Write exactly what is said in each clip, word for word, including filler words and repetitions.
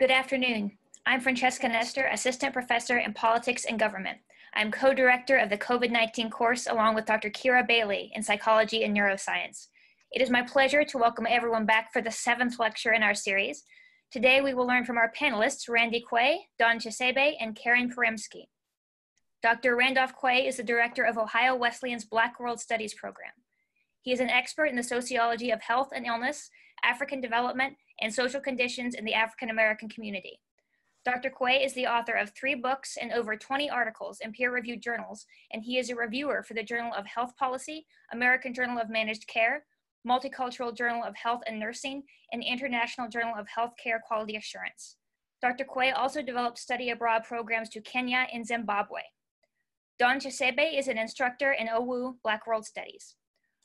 Good afternoon. I'm Francesca Nestor, Assistant Professor in Politics and Government. I'm co-director of the COVID nineteen course along with Doctor Kira Bailey in Psychology and Neuroscience. It is my pleasure to welcome everyone back for the seventh lecture in our series. Today we will learn from our panelists, Randy Quaye, Dawn Chisebe, and Karen Poremski. Doctor Randolph Quay is the director of Ohio Wesleyan's Black World Studies program. He is an expert in the sociology of health and illness, African development, and social conditions in the African-American community. Doctor Quay is the author of three books and over twenty articles in peer-reviewed journals, and he is a reviewer for the Journal of Health Policy, American Journal of Managed Care, Multicultural Journal of Health and Nursing, and International Journal of Healthcare Quality Assurance. Doctor Quay also developed study abroad programs to Kenya and Zimbabwe. Dawn Chisebe is an instructor in O W U Black World Studies.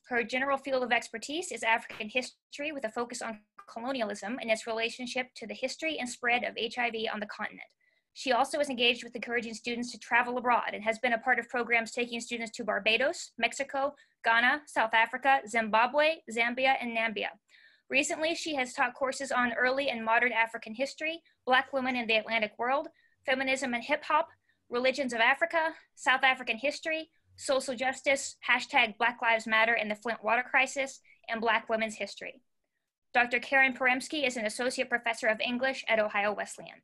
Her general field of expertise is African history with a focus on colonialism and its relationship to the history and spread of H I V on the continent. She also is engaged with encouraging students to travel abroad and has been a part of programs taking students to Barbados, Mexico, Ghana, South Africa, Zimbabwe, Zambia, and Namibia. Recently, she has taught courses on early and modern African history, Black women in the Atlantic world, feminism and hip hop, religions of Africa, South African history, social justice, hashtag Black Lives Matter and the Flint water crisis, and Black women's history. Doctor Karen Poremski is an associate professor of English at Ohio Wesleyan.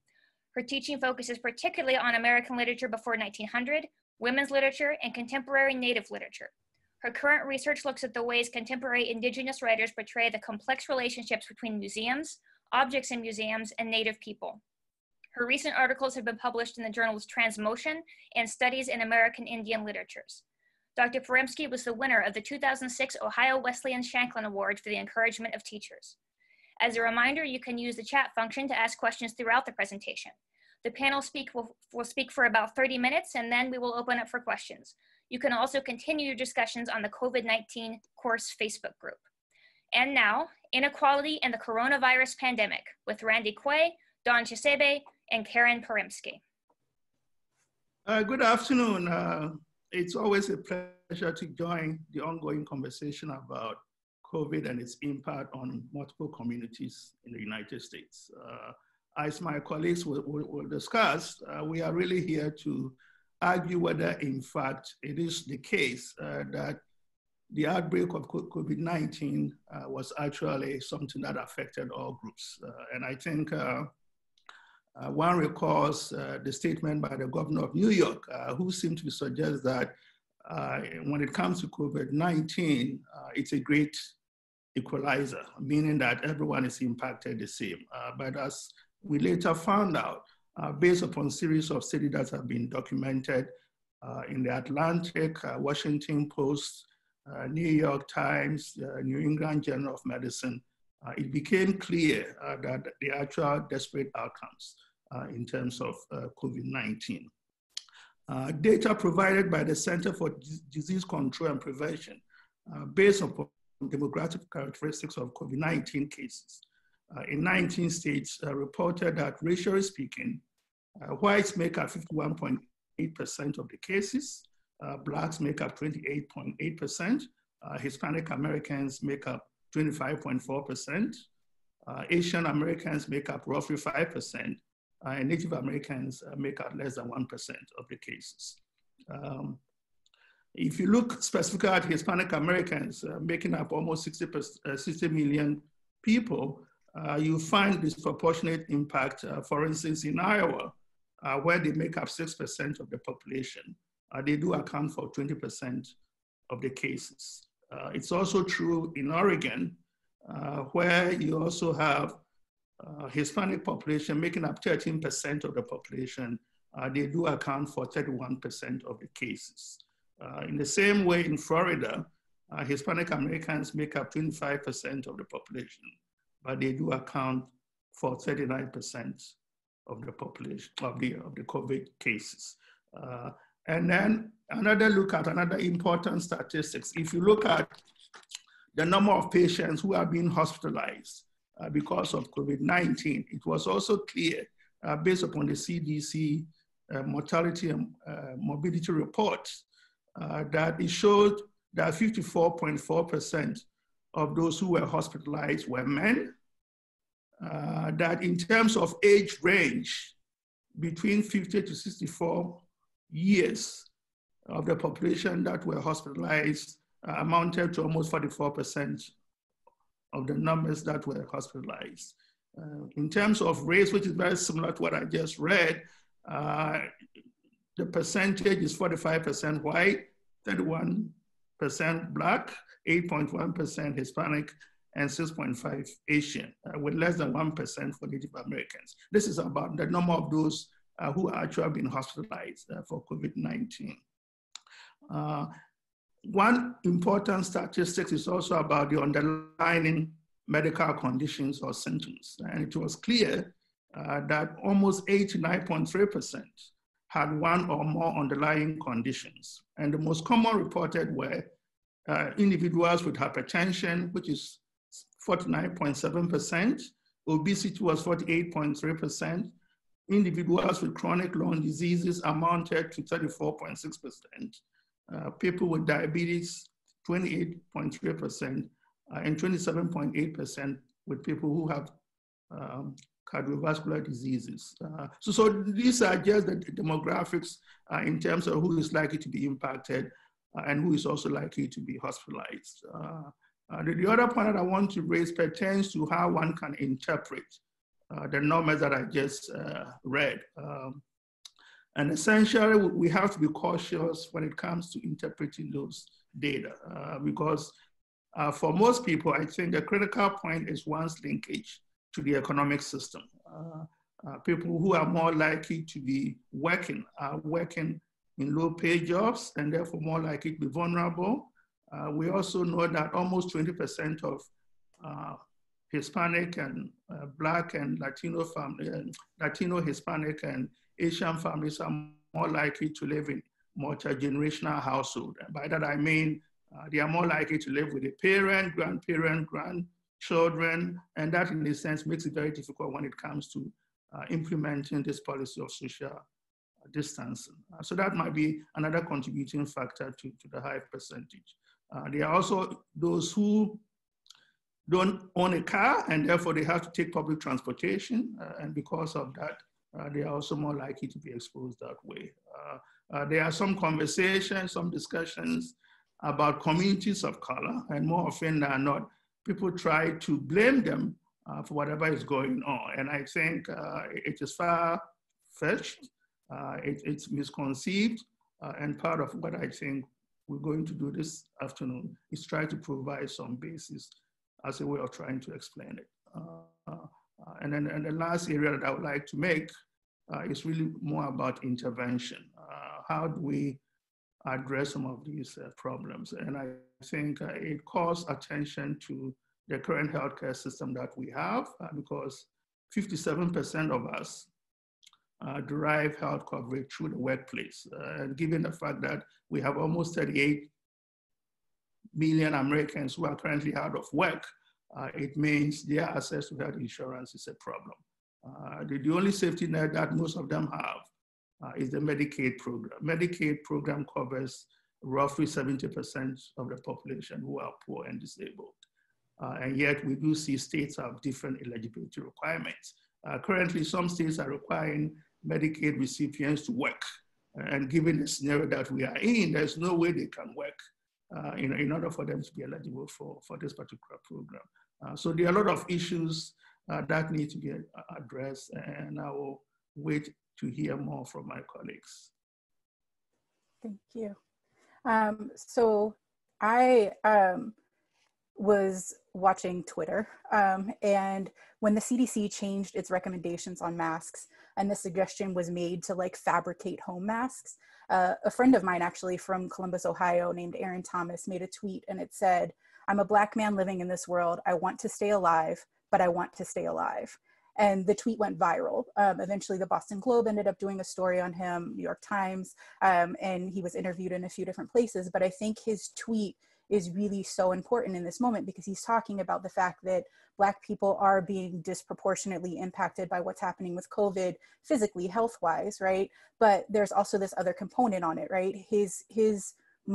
Her teaching focuses particularly on American literature before nineteen hundred, women's literature, and contemporary Native literature. Her current research looks at the ways contemporary Indigenous writers portray the complex relationships between museums, objects in museums, and Native people. Her recent articles have been published in the journals Transmotion and Studies in American Indian Literatures. Doctor Poremski was the winner of the two thousand six Ohio Wesleyan Shanklin Award for the Encouragement of Teachers. As a reminder, you can use the chat function to ask questions throughout the presentation. The panel speak will, will speak for about thirty minutes, and then we will open up for questions. You can also continue your discussions on the COVID nineteen course Facebook group. And now, Inequality and the Coronavirus Pandemic with Randy Quaye, Dawn Chisebe, and Karen Poremski. Uh, good afternoon. Uh, it's always a pleasure to join the ongoing conversation about COVID and its impact on multiple communities in the United States. Uh, as my colleagues will, will, will discuss, uh, we are really here to argue whether in fact it is the case uh, that the outbreak of COVID nineteen uh, was actually something that affected all groups. Uh, and I think uh, Uh, one recalls uh, the statement by the governor of New York, uh, who seemed to suggest that uh, when it comes to COVID nineteen, uh, it's a great equalizer, meaning that everyone is impacted the same. Uh, but as we later found out, uh, based upon a series of studies that have been documented uh, in the Atlantic, uh, Washington Post, uh, New York Times, uh, New England Journal of Medicine, Uh, it became clear uh, that the actual disparate outcomes uh, in terms of uh, COVID nineteen. Uh, data provided by the Center for Disease Control and Prevention uh, based upon demographic characteristics of COVID nineteen cases uh, in nineteen states uh, reported that, racially speaking, uh, whites make up fifty-one point eight percent of the cases, uh, blacks make up twenty-eight point eight percent, uh, Hispanic Americans make up twenty-five point four percent, uh, Asian Americans make up roughly five percent, uh, and Native Americans uh, make up less than one percent of the cases. Um, if you look specifically at Hispanic Americans uh, making up almost sixty, uh, sixty million people, uh, you find disproportionate impact, uh, for instance, in Iowa, uh, where they make up six percent of the population. Uh, they do account for twenty percent of the cases. Uh, it's also true in Oregon, uh, where you also have uh, Hispanic population making up thirteen percent of the population. Uh, they do account for thirty-one percent of the cases. Uh, in the same way in Florida, uh, Hispanic Americans make up twenty-five percent of the population, but they do account for thirty-nine percent of the population, of the, of the COVID cases. Uh, And then another look at another important statistics. If you look at the number of patients who are being hospitalized uh, because of COVID nineteen, it was also clear uh, based upon the C D C uh, mortality and uh, morbidity report uh, that it showed that fifty-four point four percent of those who were hospitalized were men, uh, that in terms of age range, between fifty to sixty-four years of the population that were hospitalized uh, amounted to almost forty-four percent of the numbers that were hospitalized. Uh, in terms of race, which is very similar to what I just read, uh, the percentage is forty-five percent white, thirty-one percent black, eight point one percent Hispanic, and six point five percent Asian, uh, with less than one percent for Native Americans. This is about the number of those uh, who are actually been hospitalized uh, for COVID nineteen. Uh, one important statistic is also about the underlying medical conditions or symptoms. And it was clear uh, that almost eighty-nine point three percent had one or more underlying conditions. And the most common reported were uh, individuals with hypertension, which is forty-nine point seven percent, obesity was forty-eight point three percent, individuals with chronic lung diseases amounted to thirty-four point six percent, uh, people with diabetes, twenty-eight point three percent, uh, and twenty-seven point eight percent with people who have um, cardiovascular diseases. Uh, so, so these are just the demographics uh, in terms of who is likely to be impacted uh, and who is also likely to be hospitalized. Uh, Uh, the, the other point that I want to raise pertains to how one can interpret uh, the numbers that I just uh, read. Um, and essentially, we have to be cautious when it comes to interpreting those data, uh, because uh, for most people, I think the critical point is one's linkage to the economic system. Uh, uh, people who are more likely to be working are working in low-paid jobs and therefore more likely to be vulnerable. Uh, we also know that almost twenty percent of uh, Hispanic and uh, Black and Latino family, uh, Latino, Hispanic and Asian families are more likely to live in multi-generational household. And by that I mean uh, they are more likely to live with a parent, grandparent, grandchildren, and that in a sense makes it very difficult when it comes to uh, implementing this policy of social distancing. Uh, so that might be another contributing factor to, to the high percentage. Uh, there are also those who don't own a car and therefore they have to take public transportation. Uh, and because of that, uh, they are also more likely to be exposed that way. Uh, uh, there are some conversations, some discussions about communities of color, and more often than not, people try to blame them uh, for whatever is going on. And I think uh, it is far-fetched, uh, it, it's misconceived, uh, and part of what I think we're going to do this afternoon is try to provide some basis as a way of trying to explain it. Uh, uh, and then and the last area that I would like to make uh, is really more about intervention. Uh, how do we address some of these uh, problems? And I think uh, it calls attention to the current healthcare system that we have uh, because fifty-seven percent of us Uh, derive health coverage through the workplace. Uh, and given the fact that we have almost thirty-eight million Americans who are currently out of work, uh, it means their access to health insurance is a problem. Uh, the, the only safety net that most of them have uh, is the Medicaid program. Medicaid program covers roughly seventy percent of the population who are poor and disabled. Uh, and yet we do see states have different eligibility requirements. Uh, currently, some states are requiring Medicaid recipients to work. And given the scenario that we are in, there's no way they can work uh, in, in order for them to be eligible for, for this particular program. Uh, so there are a lot of issues uh, that need to be addressed, and I will wait to hear more from my colleagues. Thank you. Um, so I um, was watching Twitter, um, and when the C D C changed its recommendations on masks and the suggestion was made to like fabricate home masks, uh, a friend of mine actually from Columbus, Ohio named Aaron Thomas made a tweet and it said, "I'm a black man living in this world. I want to stay alive, but I want to stay alive." And the tweet went viral. Um, eventually the Boston Globe ended up doing a story on him, New York Times, um, and he was interviewed in a few different places, but I think his tweet is really so important in this moment because he's talking about the fact that Black people are being disproportionately impacted by what's happening with COVID physically, health-wise, right? But there's also this other component on it, right? His, his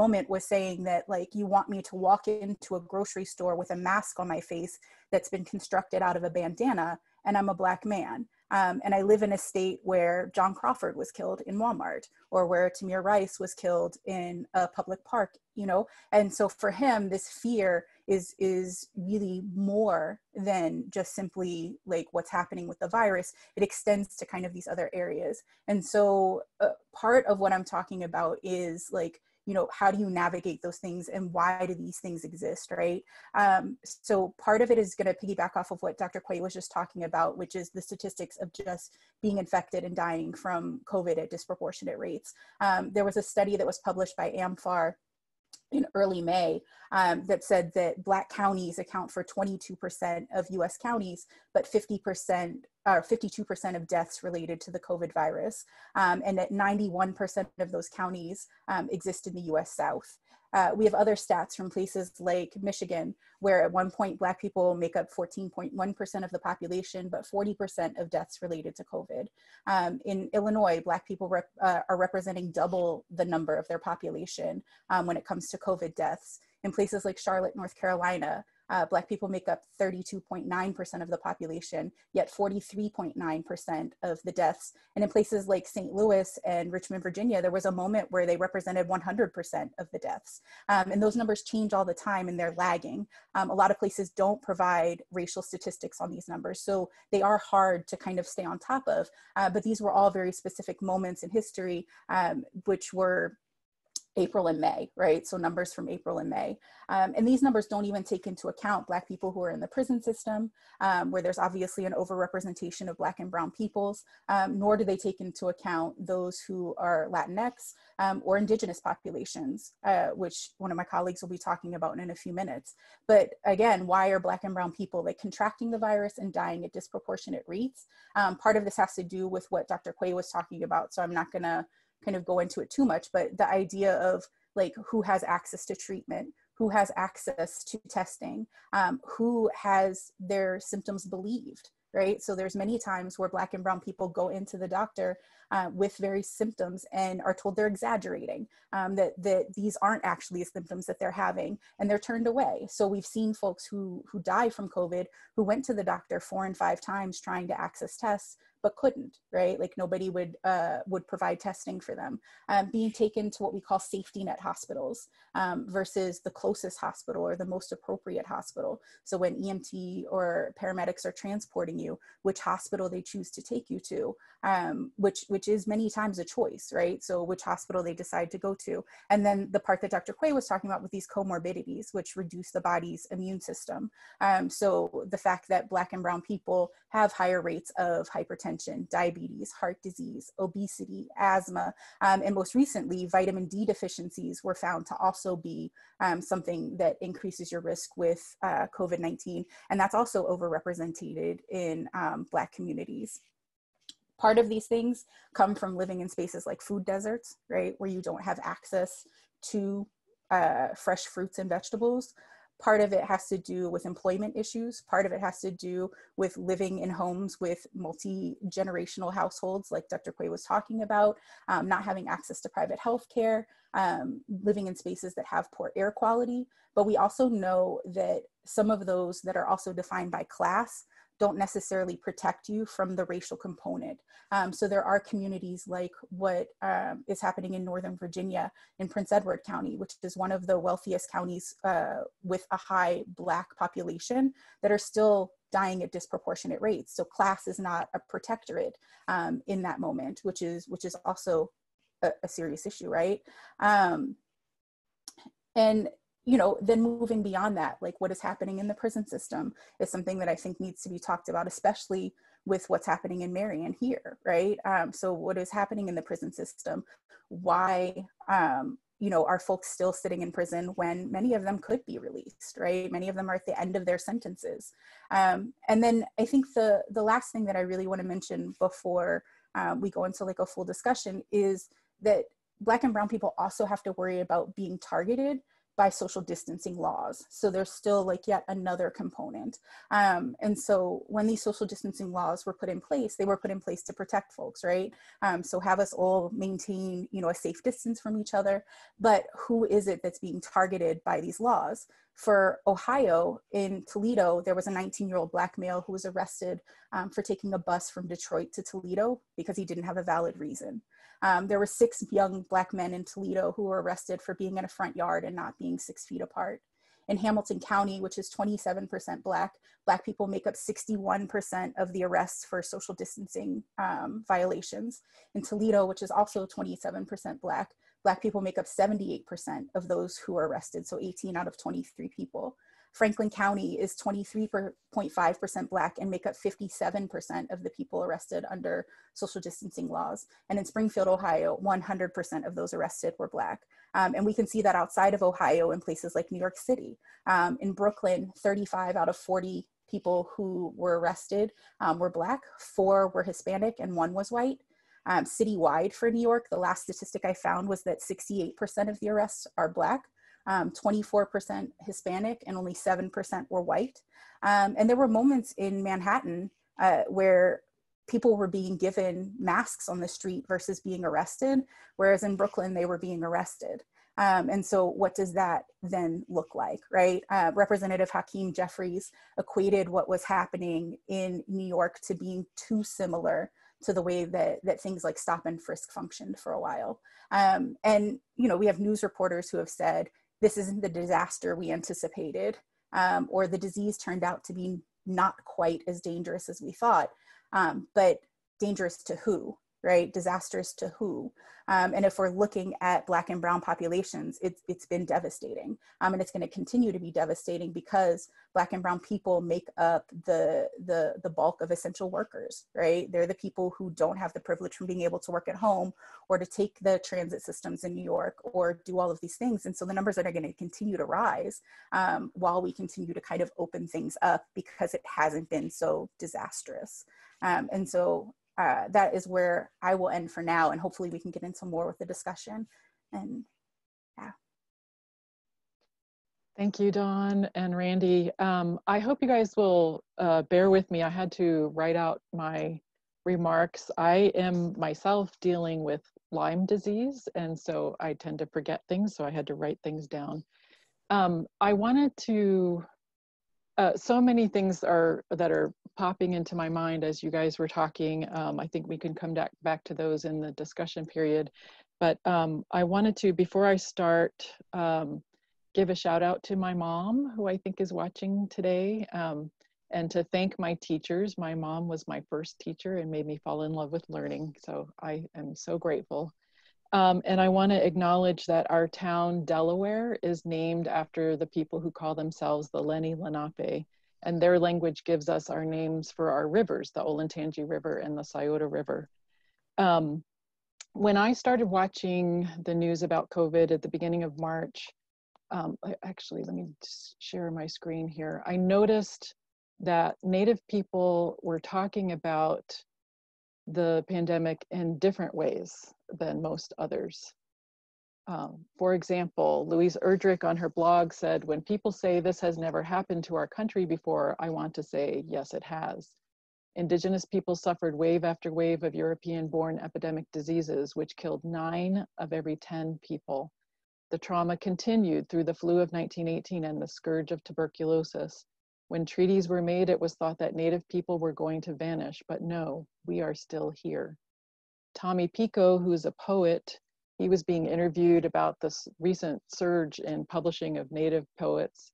moment was saying that, like, you want me to walk into a grocery store with a mask on my face that's been constructed out of a bandana and I'm a Black man. Um, and I live in a state where John Crawford was killed in Walmart, or where Tamir Rice was killed in a public park, you know? And so for him, this fear is, is really more than just simply like what's happening with the virus. It extends to kind of these other areas. And so uh, part of what I'm talking about is like, you know, how do you navigate those things and why do these things exist, right? Um, so part of it is going to piggyback off of what Doctor Quaye was just talking about, which is the statistics of just being infected and dying from COVID at disproportionate rates. Um, there was a study that was published by A M FAR in early May um, that said that Black counties account for twenty-two percent of U S counties, but fifty percent or fifty-two percent of deaths related to the COVID virus, um, and that ninety-one percent of those counties um, exist in the U S South. Uh, we have other stats from places like Michigan, where at one point Black people make up fourteen point one percent of the population, but forty percent of deaths related to COVID. Um, in Illinois, Black people rep, uh, are representing double the number of their population um, when it comes to COVID deaths. In places like Charlotte, North Carolina, Uh, Black people make up thirty-two point nine percent of the population, yet forty-three point nine percent of the deaths. And in places like Saint Louis and Richmond, Virginia, there was a moment where they represented one hundred percent of the deaths. Um, and those numbers change all the time and they're lagging. Um, a lot of places don't provide racial statistics on these numbers, so they are hard to kind of stay on top of. Uh, but these were all very specific moments in history, um, which were April and May, right? So numbers from April and May. Um, and these numbers don't even take into account Black people who are in the prison system, um, where there's obviously an overrepresentation of Black and brown peoples, um, nor do they take into account those who are Latinx um, or indigenous populations, uh, which one of my colleagues will be talking about in a few minutes. But again, why are Black and brown people like contracting the virus and dying at disproportionate rates? Um, part of this has to do with what Doctor Quaye was talking about, so I'm not gonna kind of go into it too much, but the idea of like who has access to treatment, who has access to testing, um, who has their symptoms believed, right? So there's many times where Black and brown people go into the doctor uh, with various symptoms and are told they're exaggerating, um, that, that these aren't actually symptoms that they're having, and they're turned away. So we've seen folks who, who die from COVID, who went to the doctor four and five times trying to access tests, but couldn't, right? Like nobody would uh, would provide testing for them. Um, being taken to what we call safety net hospitals um, versus the closest hospital or the most appropriate hospital. So when E M T or paramedics are transporting you, which hospital they choose to take you to, um, which, which is many times a choice, right? So which hospital they decide to go to. And then the part that Doctor Quaye was talking about with these comorbidities, which reduce the body's immune system. Um, so the fact that Black and brown people have higher rates of hypertension, diabetes, heart disease, obesity, asthma, um, and most recently, vitamin D deficiencies were found to also be um, something that increases your risk with uh, COVID nineteen, and that's also overrepresented in um, Black communities. Part of these things come from living in spaces like food deserts, right, where you don't have access to uh, fresh fruits and vegetables. Part of it has to do with employment issues. Part of it has to do with living in homes with multi-generational households, like Doctor Quaye was talking about, um, not having access to private health care, um, living in spaces that have poor air quality. But we also know that some of those that are also defined by class don't necessarily protect you from the racial component. Um, so there are communities like what um, is happening in Northern Virginia in Prince Edward County, which is one of the wealthiest counties uh, with a high Black population, that are still dying at disproportionate rates. So class is not a protectorate um, in that moment, which is, which is also a, a serious issue, right? Um, and you know, then moving beyond that, like what is happening in the prison system is something that I think needs to be talked about, especially with what's happening in Marion here, right? Um, so what is happening in the prison system? Why, um, you know, are folks still sitting in prison when many of them could be released, right? Many of them are at the end of their sentences. Um, and then I think the, the last thing that I really want to mention before uh, we go into like a full discussion is that Black and brown people also have to worry about being targeted by social distancing laws. So there's still like yet another component. Um, and so when these social distancing laws were put in place, they were put in place to protect folks, right? Um, so have us all maintain, you know, a safe distance from each other, but who is it that's being targeted by these laws? For Ohio, in Toledo, there was a nineteen-year-old Black male who was arrested um, for taking a bus from Detroit to Toledo because he didn't have a valid reason. Um, there were six young Black men in Toledo who were arrested for being in a front yard and not being six feet apart. In Hamilton County, which is twenty-seven percent Black, Black people make up sixty-one percent of the arrests for social distancing um, violations. In Toledo, which is also twenty-seven percent Black, Black people make up seventy-eight percent of those who are arrested, so eighteen out of twenty-three people. Franklin County is twenty-three point five percent Black and make up fifty-seven percent of the people arrested under social distancing laws. And in Springfield, Ohio, one hundred percent of those arrested were Black. Um, and we can see that outside of Ohio in places like New York City. Um, in Brooklyn, thirty-five out of forty people who were arrested um, were Black, four were Hispanic, and one was white. Um, citywide for New York, the last statistic I found was that sixty-eight percent of the arrests are Black. Um, twenty-four percent Hispanic, and only seven percent were white. Um, and there were moments in Manhattan uh, where people were being given masks on the street versus being arrested, whereas in Brooklyn, they were being arrested. Um, and so what does that then look like, right? Uh, Representative Hakeem Jeffries equated what was happening in New York to being too similar to the way that, that things like stop and frisk functioned for a while. Um, and, you know, we have news reporters who have said, this isn't the disaster we anticipated, um, or the disease turned out to be not quite as dangerous as we thought, um, but dangerous to who, right? Disasters to who? Um, and if we're looking at Black and brown populations, it's, it's been devastating. Um, and it's gonna continue to be devastating because Black and brown people make up the, the, the bulk of essential workers, right? They're the people who don't have the privilege from being able to work at home or to take the transit systems in New York or do all of these things. And so the numbers that are gonna continue to rise um, while we continue to kind of open things up because it hasn't been so disastrous. Um, and so, Uh, that is where I will end for now, and hopefully we can get into more with the discussion. And yeah. Thank you, Dawn and Randy. Um, I hope you guys will uh, bear with me. I had to write out my remarks. I am myself dealing with Lyme disease, and so I tend to forget things, so I had to write things down. Um, I wanted to, uh, so many things are that are popping into my mind as you guys were talking. Um, I think we can come back, back to those in the discussion period. But um, I wanted to, before I start, um, give a shout out to my mom, who I think is watching today, um, and to thank my teachers. My mom was my first teacher and made me fall in love with learning. So I am so grateful. Um, and I want to acknowledge that our town, Delaware, is named after the people who call themselves the Lenni Lenape. And their language gives us our names for our rivers, the Olentangy River and the Scioto River. Um, when I started watching the news about COVID at the beginning of March, um, actually, let me share my screen here. I noticed that Native people were talking about the pandemic in different ways than most others. Um, for example, Louise Erdrich on her blog said, when people say this has never happened to our country before, I want to say, yes, it has. Indigenous people suffered wave after wave of European-born epidemic diseases, which killed nine of every ten people. The trauma continued through the flu of nineteen eighteen and the scourge of tuberculosis. When treaties were made, it was thought that Native people were going to vanish, but no, we are still here. Tommy Pico, who's a poet, he was being interviewed about this recent surge in publishing of Native poets.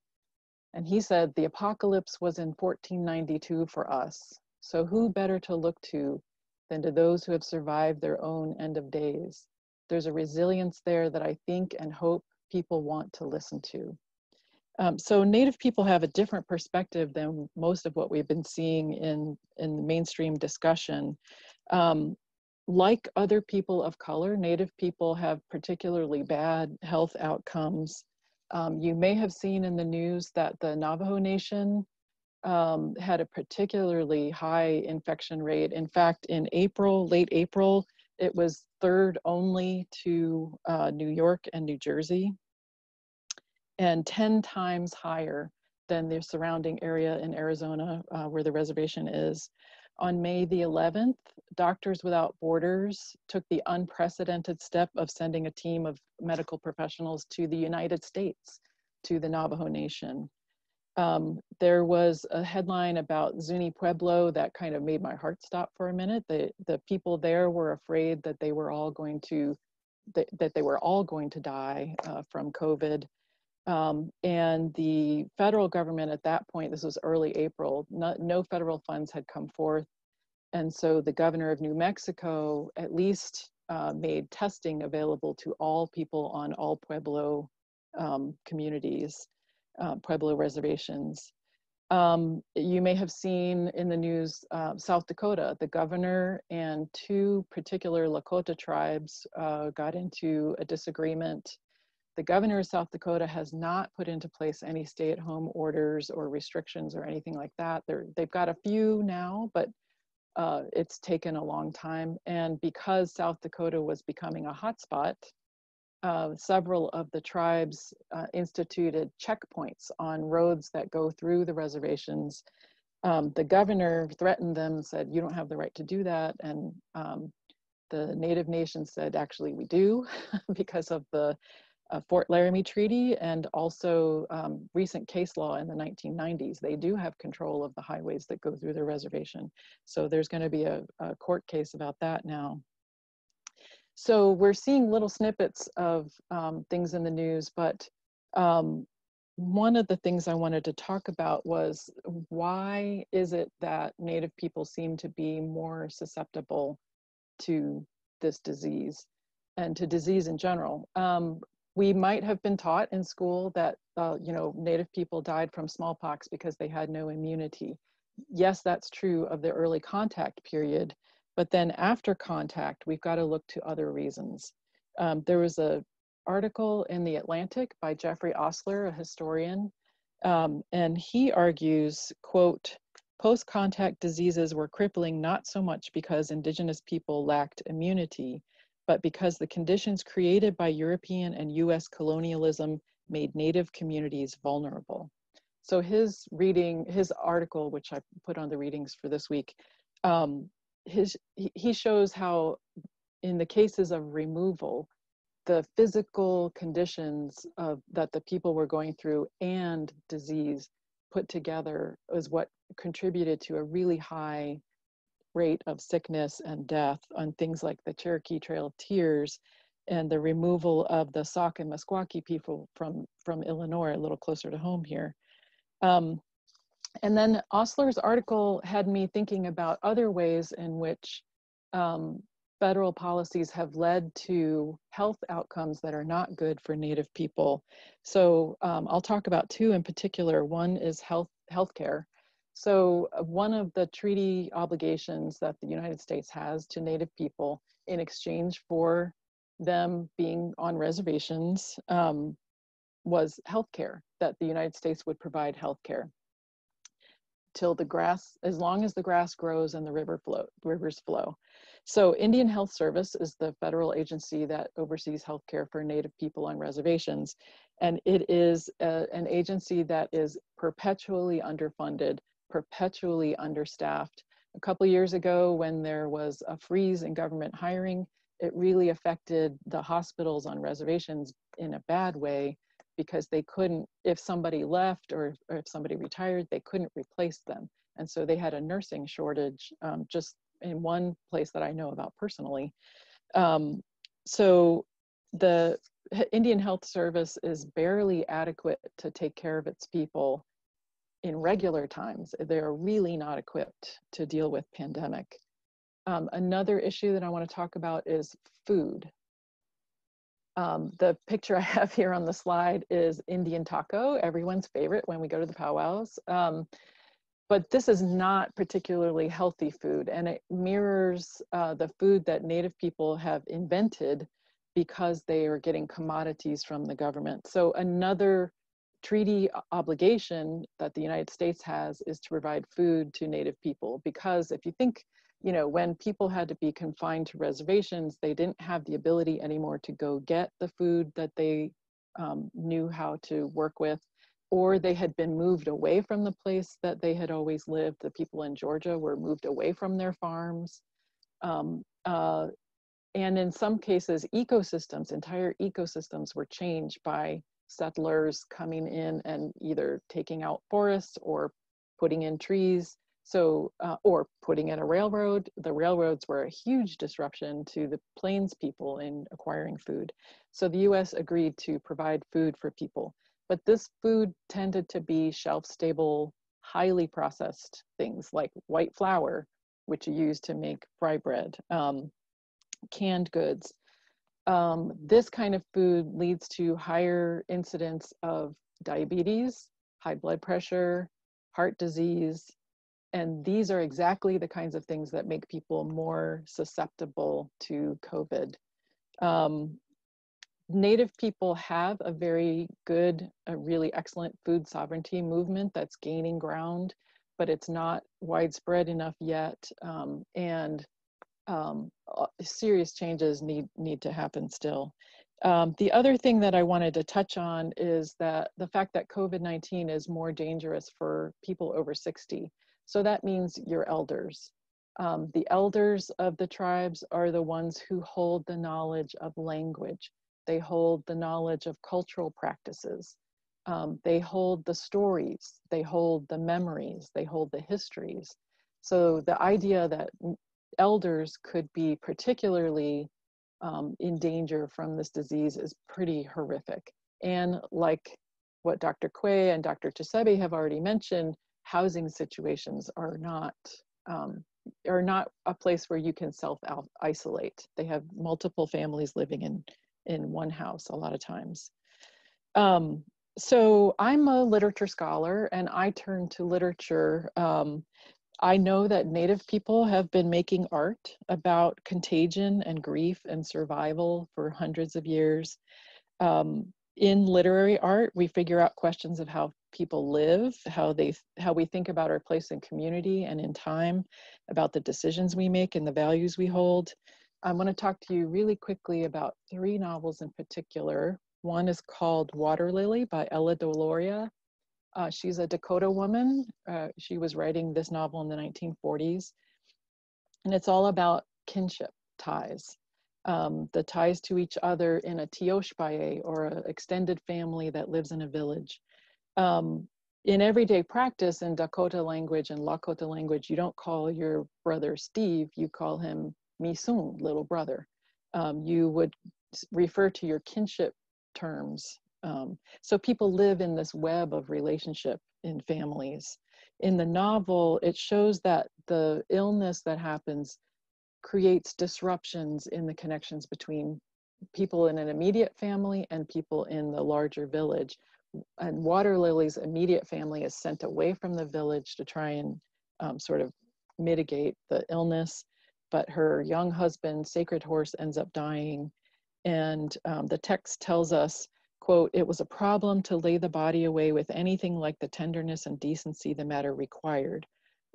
And he said, the apocalypse was in fourteen ninety-two for us. So who better to look to than to those who have survived their own end of days? There's a resilience there that I think and hope people want to listen to. Um, so Native people have a different perspective than most of what we've been seeing in, in the mainstream discussion. Um, Like other people of color, Native people have particularly bad health outcomes. Um, you may have seen in the news that the Navajo Nation um, had a particularly high infection rate. In fact, in April, late April, it was third only to uh, New York and New Jersey, and ten times higher than the surrounding area in Arizona, uh, where the reservation is. On May the eleventh, Doctors Without Borders took the unprecedented step of sending a team of medical professionals to the United States to the Navajo Nation. Um, there was a headline about Zuni Pueblo that kind of made my heart stop for a minute. The, the people there were afraid that they were all going to, that, that they were all going to die uh, from COVID. Um, and the federal government at that point, this was early April, no, no federal funds had come forth. And so the governor of New Mexico at least uh, made testing available to all people on all Pueblo um, communities, uh, Pueblo reservations. Um, you may have seen in the news, uh, South Dakota, the governor and two particular Lakota tribes uh, got into a disagreement. The governor of South Dakota has not put into place any stay-at-home orders or restrictions or anything like that. They're, they've got a few now, but uh, it's taken a long time. And because South Dakota was becoming a hotspot, uh, several of the tribes uh, instituted checkpoints on roads that go through the reservations. Um, the governor threatened them, said, "You don't have the right to do that." And um, the Native Nation said, "Actually, we do," because of the Uh, Fort Laramie Treaty and also um, recent case law in the nineteen nineties. They do have control of the highways that go through their reservation. So there's going to be a, a court case about that now. So we're seeing little snippets of um, things in the news, but um, one of the things I wanted to talk about was, why is it that Native people seem to be more susceptible to this disease and to disease in general? Um, We might have been taught in school that, uh, you know, Native people died from smallpox because they had no immunity. Yes, that's true of the early contact period, but then after contact, we've got to look to other reasons. Um, there was an article in the Atlantic by Jeffrey Osler, a historian, um, and he argues, quote, "Post-contact diseases were crippling not so much because indigenous people lacked immunity, but because the conditions created by European and U S colonialism made Native communities vulnerable." So his reading, his article, which I put on the readings for this week, um, his, he shows how in the cases of removal, the physical conditions of, that the people were going through and disease put together is what contributed to a really high rate of sickness and death on things like the Cherokee Trail of Tears and the removal of the Sauk and Meskwaki people from, from Illinois, a little closer to home here. Um, and then Osler's article had me thinking about other ways in which um, federal policies have led to health outcomes that are not good for Native people. So um, I'll talk about two in particular. One is health healthcare. So one of the treaty obligations that the United States has to Native people in exchange for them being on reservations um, was healthcare, that the United States would provide healthcare till the grass, as long as the grass grows and the river flow, rivers flow. So Indian Health Service is the federal agency that oversees healthcare for Native people on reservations. And it is a, an agency that is perpetually underfunded, perpetually understaffed. A couple years ago, when there was a freeze in government hiring, it really affected the hospitals on reservations in a bad way, because they couldn't, if somebody left or, or if somebody retired, they couldn't replace them. And so they had a nursing shortage um, just in one place that I know about personally. Um, so the Indian Health Service is barely adequate to take care of its people in regular times. They're really not equipped to deal with pandemic. Um, another issue that I want to talk about is food. Um, the picture I have here on the slide is Indian taco, everyone's favorite when we go to the powwows. Um, but this is not particularly healthy food, and it mirrors uh, the food that Native people have invented because they are getting commodities from the government. So another treaty obligation that the United States has is to provide food to Native people, because if you think, you know, when people had to be confined to reservations, they didn't have the ability anymore to go get the food that they um, knew how to work with, or they had been moved away from the place that they had always lived. The people in Georgia were moved away from their farms. Um, uh, and in some cases, ecosystems, entire ecosystems were changed by settlers coming in and either taking out forests or putting in trees, so uh, or putting in a railroad. The railroads were a huge disruption to the plains people in acquiring food. So the U S agreed to provide food for people, but this food tended to be shelf-stable, highly processed things like white flour, which you use to make fry bread, um, canned goods. Um, this kind of food leads to higher incidence of diabetes, high blood pressure, heart disease, and these are exactly the kinds of things that make people more susceptible to COVID. Um, Native people have a very good, a really excellent food sovereignty movement that's gaining ground, but it's not widespread enough yet, um, and Um, serious changes need, need to happen still. Um, the other thing that I wanted to touch on is that the fact that COVID nineteen is more dangerous for people over sixty. So that means your elders. Um, the elders of the tribes are the ones who hold the knowledge of language. They hold the knowledge of cultural practices. Um, they hold the stories. They hold the memories. They hold the histories. So the idea that elders could be particularly um, in danger from this disease is pretty horrific. And like what Doctor Quaye and Doctor Chisebe have already mentioned, housing situations are not, um, are not a place where you can self-isolate. They have multiple families living in, in one house a lot of times. Um, so I'm a literature scholar and I turn to literature. Um, I know that Native people have been making art about contagion and grief and survival for hundreds of years. Um, in literary art, we figure out questions of how people live, how they, how we think about our place in community and in time, about the decisions we make and the values we hold. I want to talk to you really quickly about three novels in particular. One is called Water Lily by Ella Doloria. Uh, she's a Dakota woman. Uh, she was writing this novel in the nineteen forties. And it's all about kinship ties, um, the ties to each other in a teoshpaye, or an extended family that lives in a village. Um, in everyday practice in Dakota language and Lakota language, you don't call your brother Steve, you call him Misung, little brother. Um, you would refer to your kinship terms. Um, so people live in this web of relationship in families. In the novel, it shows that the illness that happens creates disruptions in the connections between people in an immediate family and people in the larger village. And Water Lily's immediate family is sent away from the village to try and um, sort of mitigate the illness, but her young husband, Sacred Horse, ends up dying. And um, the text tells us, quote, "It was a problem to lay the body away with anything like the tenderness and decency the matter required.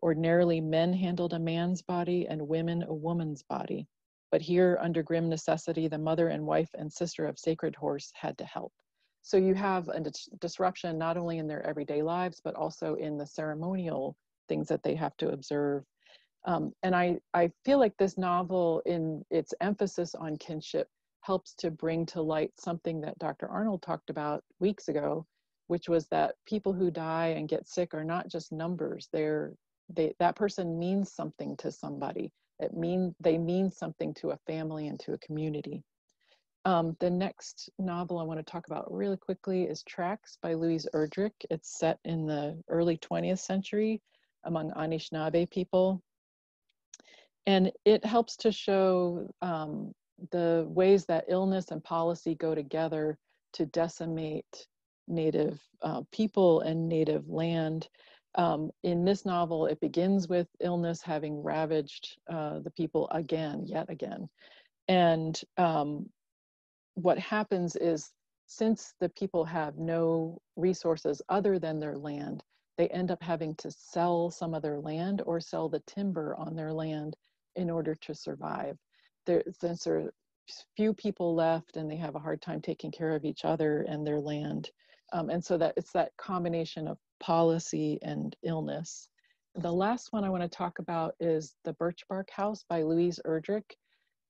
Ordinarily, men handled a man's body and women a woman's body. But here, under grim necessity, the mother and wife and sister of Sacred Horse had to help." So you have a dis disruption not only in their everyday lives, but also in the ceremonial things that they have to observe. Um, and I, I feel like this novel, in its emphasis on kinship, helps to bring to light something that Doctor Arnold talked about weeks ago, which was that people who die and get sick are not just numbers. They're, they, that person means something to somebody. It mean, they mean something to a family and to a community. Um, the next novel I want to talk about really quickly is Tracks by Louise Erdrich. It's set in the early twentieth century among Anishinaabe people. And it helps to show um, the ways that illness and policy go together to decimate Native uh, people and Native land. Um, in this novel, it begins with illness having ravaged uh, the people again, yet again. And um, what happens is, since the people have no resources other than their land, they end up having to sell some of their land or sell the timber on their land in order to survive. There, since there are few people left and they have a hard time taking care of each other and their land. Um, and so that it's that combination of policy and illness. The last one I want to talk about is The Birch Bark House by Louise Erdrich.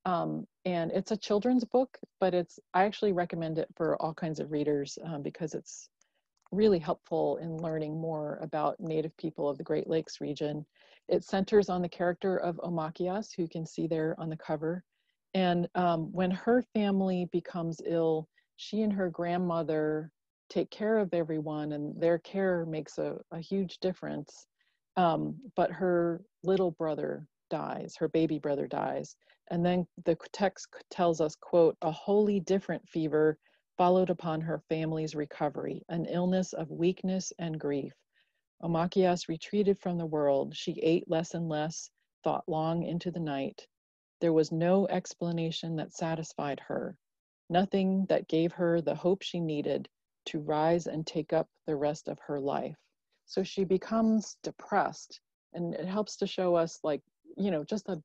Um, and it's a children's book, but it's, I actually recommend it for all kinds of readers um, because it's really helpful in learning more about Native people of the Great Lakes region. It centers on the character of Omakias, who you can see there on the cover. And um, when her family becomes ill, she and her grandmother take care of everyone, and their care makes a, a huge difference. Um, but her little brother dies, her baby brother dies. And then the text tells us, quote, a wholly different fever followed upon her family's recovery, an illness of weakness and grief. Omakias retreated from the world. She ate less and less, thought long into the night. There was no explanation that satisfied her, nothing that gave her the hope she needed to rise and take up the rest of her life. So she becomes depressed, and it helps to show us, like, you know, just a,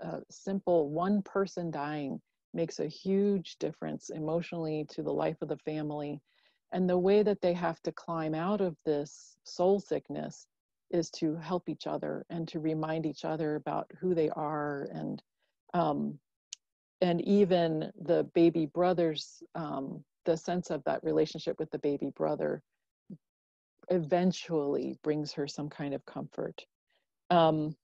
a simple one person dying makes a huge difference emotionally to the life of the family. And the way that they have to climb out of this soul sickness is to help each other and to remind each other about who they are. And um, and even the baby brother's, um, the sense of that relationship with the baby brother eventually brings her some kind of comfort. Um,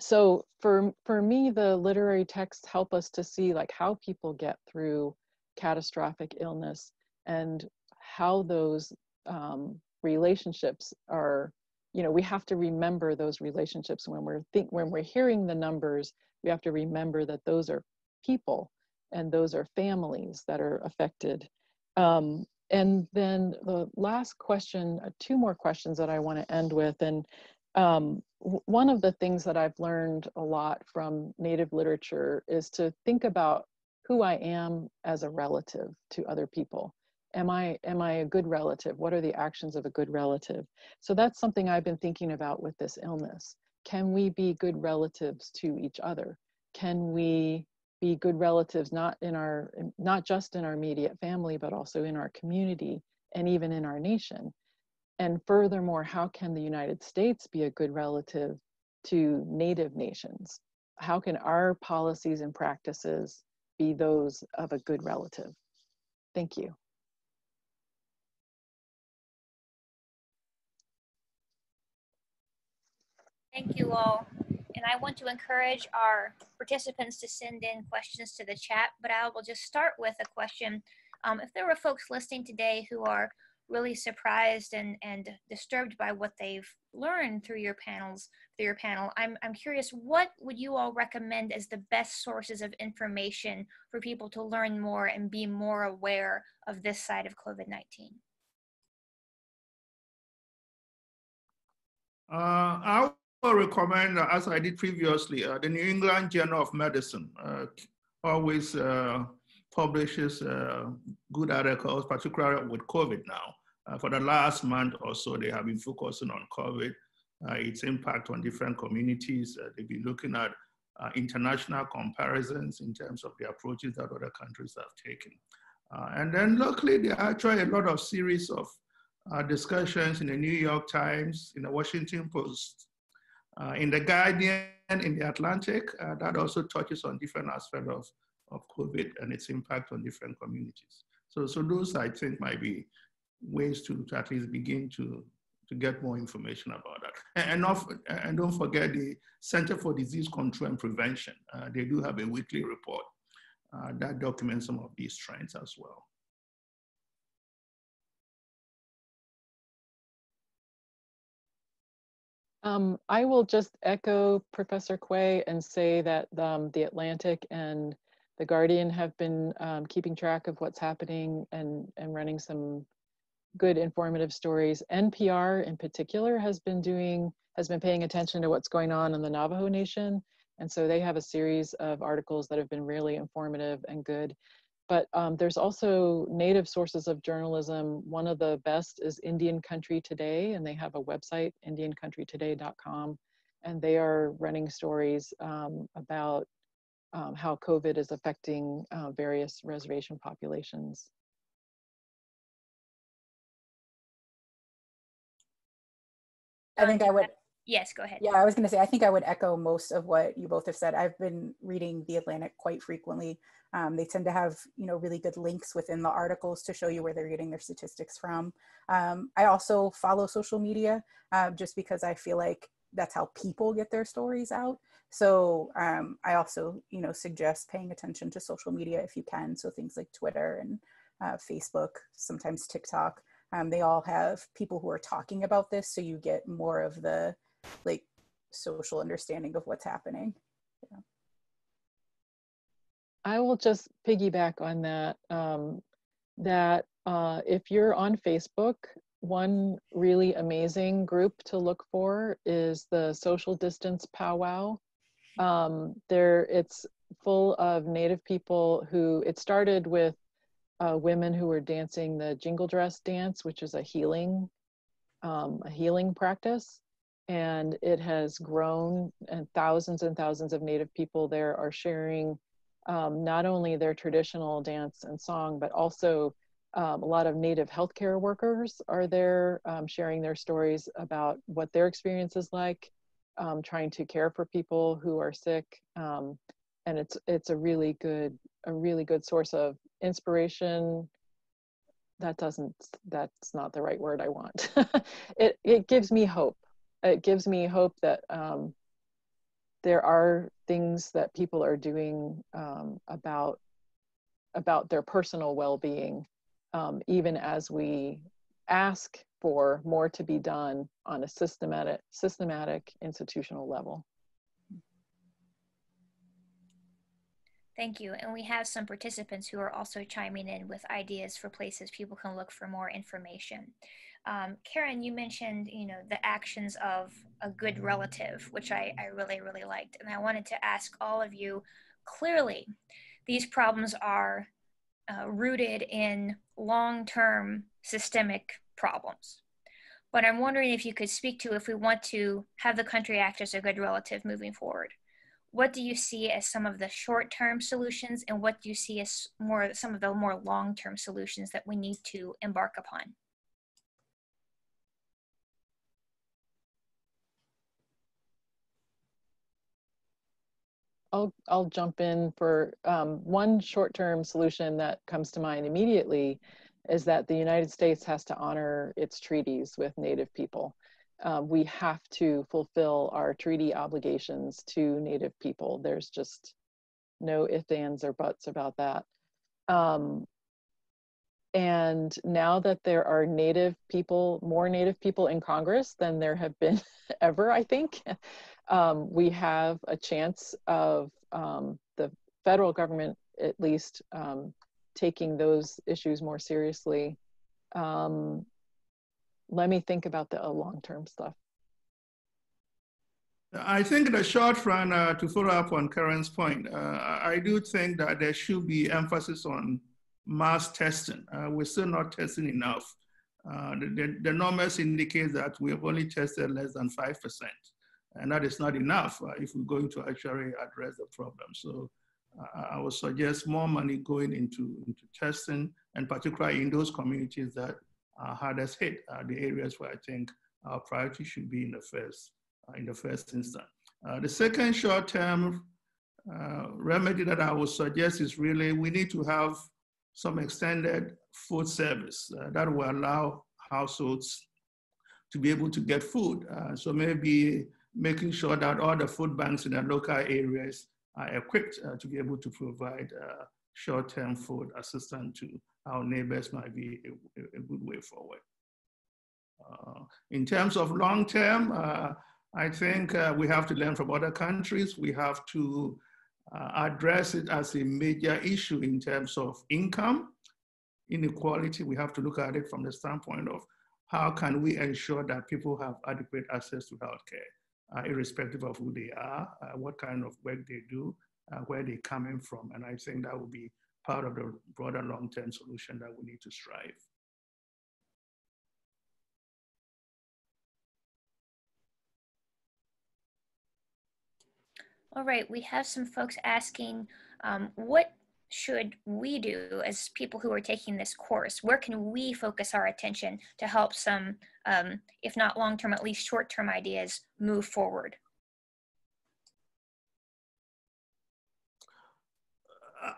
so for, for me, the literary texts help us to see, like, how people get through catastrophic illness and how those um, relationships are, you know, we have to remember those relationships when we're think when we're hearing the numbers. We have to remember that those are people and those are families that are affected. Um, and then the last question, uh, two more questions that I want to end with. And um, w- one of the things that I've learned a lot from Native literature is to think about who I am as a relative to other people. Am I, am I a good relative? What are the actions of a good relative? So that's something I've been thinking about with this illness. Can we be good relatives to each other? Can we be good relatives, not in our, not just in our immediate family, but also in our community and even in our nation? And furthermore, how can the United States be a good relative to Native nations? How can our policies and practices be those of a good relative? Thank you. Thank you all. And I want to encourage our participants to send in questions to the chat, but I will just start with a question. Um, if there were folks listening today who are really surprised and, and disturbed by what they've learned through your panels, through your panel, I'm, I'm curious, what would you all recommend as the best sources of information for people to learn more and be more aware of this side of COVID nineteen? Uh, I'll I recommend, uh, as I did previously, uh, the New England Journal of Medicine uh, always uh, publishes uh, good articles, particularly with COVID now. Uh, for the last month or so, they have been focusing on COVID, uh, its impact on different communities. Uh, they've been looking at uh, international comparisons in terms of the approaches that other countries have taken. Uh, and then locally, there are actually a lot of series of uh, discussions in the New York Times, in the Washington Post, Uh, in the Guardian, in the Atlantic, uh, that also touches on different aspects of, of COVID and its impact on different communities. So, so those, I think, might be ways to, to at least begin to, to get more information about that. And, and, off, and don't forget the Center for Disease Control and Prevention. Uh, they do have a weekly report uh, that documents some of these trends as well. Um, I will just echo Professor Quaye and say that um, the Atlantic and the Guardian have been um, keeping track of what's happening and, and running some good informative stories. N P R in particular has been doing, has been paying attention to what's going on in the Navajo Nation. And so they have a series of articles that have been really informative and good. But um, there's also Native sources of journalism. One of the best is Indian Country Today, and they have a website, indian country today dot com, and they are running stories um, about um, how COVID is affecting uh, various reservation populations. I think I would Yes, go ahead. Yeah, I was going to say, I think I would echo most of what you both have said. I've been reading The Atlantic quite frequently. Um, they tend to have, you know, really good links within the articles to show you where they're getting their statistics from. Um, I also follow social media uh, just because I feel like that's how people get their stories out. So um, I also, you know, suggest paying attention to social media if you can. So things like Twitter and uh, Facebook, sometimes TikTok. Um, they all have people who are talking about this, so you get more of the like social understanding of what's happening. Yeah. I will just piggyback on that, um, that uh, if you're on Facebook, one really amazing group to look for is the Social Distance Powwow. Um, there, it's full of Native people who, it started with uh, women who were dancing the jingle dress dance, which is a healing, um, a healing practice. And it has grown, and thousands and thousands of Native people there are sharing um, not only their traditional dance and song, but also um, a lot of Native healthcare workers are there um, sharing their stories about what their experience is like, um, trying to care for people who are sick. Um, and it's it's a really good a really good source of inspiration. That doesn't that's not the right word I want. it it gives me hope. It gives me hope that um, there are things that people are doing um, about about their personal well-being, um, even as we ask for more to be done on a systematic, systematic institutional level. Thank you. And we have some participants who are also chiming in with ideas for places people can look for more information. Um, Karen, you mentioned, you know, the actions of a good relative, which I, I really, really liked. And I wanted to ask all of you, clearly, these problems are uh, rooted in long-term systemic problems. But I'm wondering if you could speak to, if we want to have the country act as a good relative moving forward, what do you see as some of the short-term solutions, and what do you see as more some of the more long-term solutions that we need to embark upon? I'll, I'll jump in for um, one short-term solution that comes to mind immediately is that the United States has to honor its treaties with Native people. Uh, we have to fulfill our treaty obligations to Native people. There's just no ifs, ands, or buts about that. Um, and now that there are Native people, more Native people in Congress than there have been ever, I think, Um, we have a chance of um, the federal government, at least, um, taking those issues more seriously. Um, let me think about the uh, long-term stuff. I think the short run, uh, to follow up on Karen's point, uh, I do think that there should be emphasis on mass testing. Uh, we're still not testing enough. Uh, the, the, the numbers indicate that we have only tested less than five percent. And that is not enough uh, if we're going to actually address the problem. So uh, I would suggest more money going into, into testing, and particularly in those communities that are hardest hit, uh, the areas where I think our priority should be in the first, uh, in the first instance. Uh, the second short-term uh, remedy that I would suggest is really we need to have some extended food service uh, that will allow households to be able to get food. Uh, so maybe making sure that all the food banks in the local areas are equipped uh, to be able to provide uh, short-term food assistance to our neighbors might be a, a good way forward. Uh, in terms of long-term, uh, I think uh, we have to learn from other countries. We have to uh, address it as a major issue in terms of income inequality. We have to look at it from the standpoint of how can we ensure that people have adequate access to healthcare? Uh, irrespective of who they are, uh, what kind of work they do, uh, where they're coming from. And I think that will be part of the broader long-term solution that we need to strive. All right, we have some folks asking, um, what should we do as people who are taking this course? Where can we focus our attention to help some, um, if not long-term, at least short-term ideas move forward?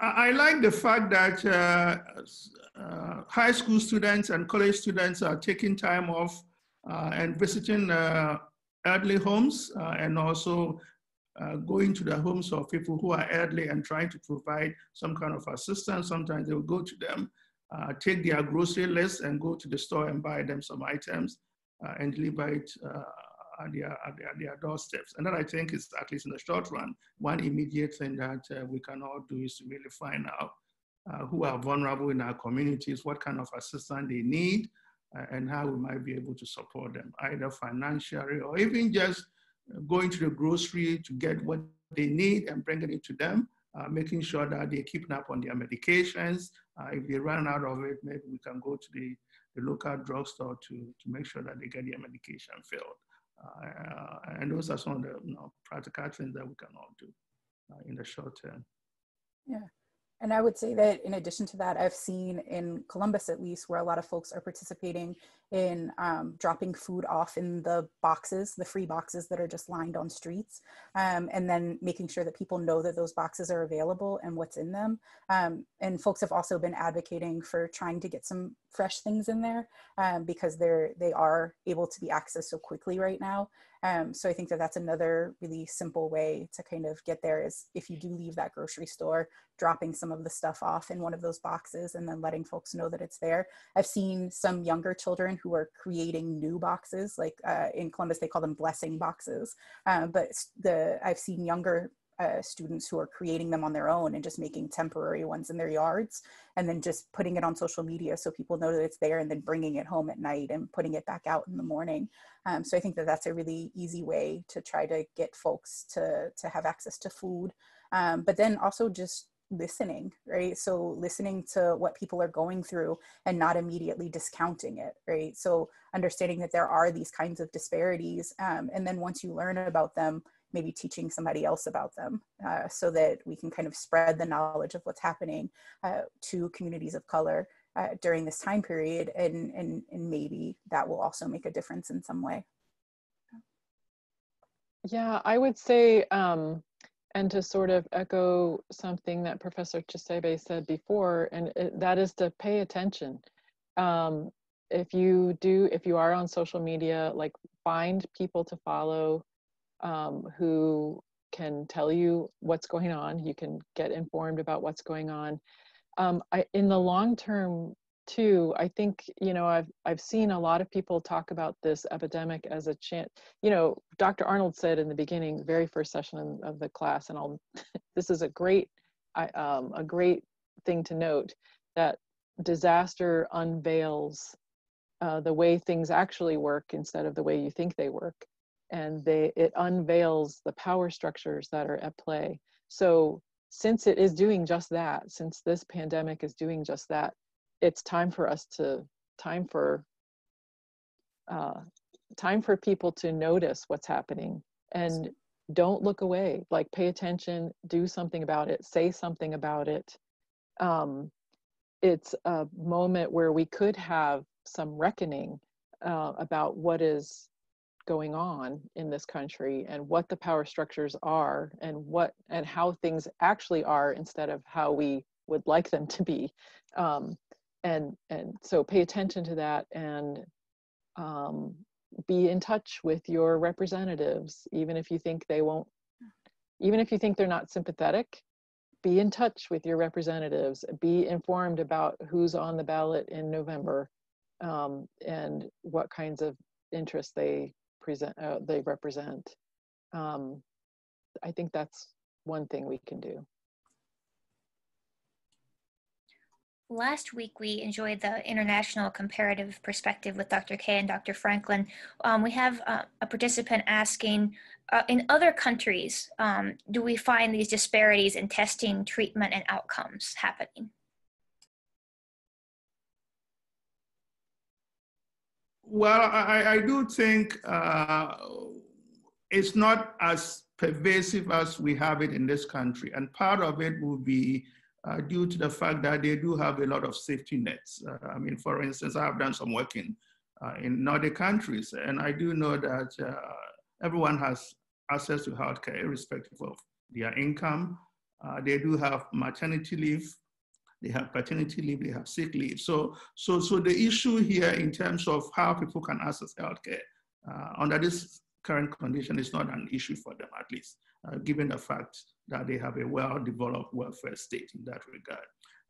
I like the fact that uh, uh, high school students and college students are taking time off uh, and visiting uh, elderly homes uh, and also uh, going to the homes of people who are elderly and trying to provide some kind of assistance. Sometimes they will go to them, uh, take their grocery list and go to the store and buy them some items uh, and deliver it uh, at, their, at, their, at their doorsteps. And that, I think, is, at least in the short run, one immediate thing that uh, we can all do is to really find out uh, who are vulnerable in our communities, what kind of assistance they need, uh, and how we might be able to support them, either financially or even just going to the grocery to get what they need and bringing it to them, uh, making sure that they're keeping up on their medications. Uh, if they run out of it, maybe we can go to the, the local drugstore to, to make sure that they get their medication filled. Uh, and those are some of the you know, practical things that we can all do uh, in the short term. Yeah. And I would say that in addition to that, I've seen in Columbus, at least, where a lot of folks are participating in um, dropping food off in the boxes, the free boxes that are just lined on streets, um, and then making sure that people know that those boxes are available and what's in them. Um, and folks have also been advocating for trying to get some fresh things in there um, because they're, they are able to be accessed so quickly right now. Um, so I think that that's another really simple way to kind of get there is if you do leave that grocery store, dropping some of the stuff off in one of those boxes and then letting folks know that it's there. I've seen some younger children who are creating new boxes, like uh, in Columbus, they call them blessing boxes. Um, but the I've seen younger Uh, students who are creating them on their own and just making temporary ones in their yards and then just putting it on social media so people know that it's there and then bringing it home at night and putting it back out in the morning. Um, so I think that that's a really easy way to try to get folks to, to have access to food, um, but then also just listening, right? So listening to what people are going through and not immediately discounting it, right? So understanding that there are these kinds of disparities, um, and then once you learn about them, maybe teaching somebody else about them uh, so that we can kind of spread the knowledge of what's happening uh, to communities of color uh, during this time period. And, and, and maybe that will also make a difference in some way. Yeah, I would say, um, and to sort of echo something that Professor Chisebe said before, and it, that is to pay attention. Um, if you do, if you are on social media, like find people to follow Um, who can tell you what's going on. You can get informed about what's going on. Um, I, in the long term, too, I think, you know, I've, I've seen a lot of people talk about this epidemic as a chance. You know, Doctor Arnold said in the beginning, very first session of the class, and I'll, this is a great, I, um, a great thing to note, that disaster unveils uh, the way things actually work instead of the way you think they work. And they, it unveils the power structures that are at play. So since it is doing just that, since this pandemic is doing just that, it's time for us to, time for, uh, time for people to notice what's happening and don't look away, like pay attention, do something about it, say something about it. Um, it's a moment where we could have some reckoning uh, about what is going on in this country and what the power structures are and what and how things actually are instead of how we would like them to be. Um, and, and so pay attention to that and um, be in touch with your representatives, even if you think they won't, even if you think they're not sympathetic, be in touch with your representatives, be informed about who's on the ballot in November um, and what kinds of interests they present, uh, they represent. Um, I think that's one thing we can do. Last week, we enjoyed the international comparative perspective with Doctor Quaye and Doctor Franklin. Um, we have uh, a participant asking, uh, in other countries, um, do we find these disparities in testing, treatment, and outcomes happening? Well, I, I do think uh, it's not as pervasive as we have it in this country. And part of it will be uh, due to the fact that they do have a lot of safety nets. Uh, I mean, for instance, I have done some work in, uh, in Nordic countries, and I do know that uh, everyone has access to healthcare irrespective of their income. Uh, they do have maternity leave, they have paternity leave, they have sick leave. So, so, so the issue here in terms of how people can access healthcare uh, under this current condition is not an issue for them, at least, uh, given the fact that they have a well-developed welfare state in that regard.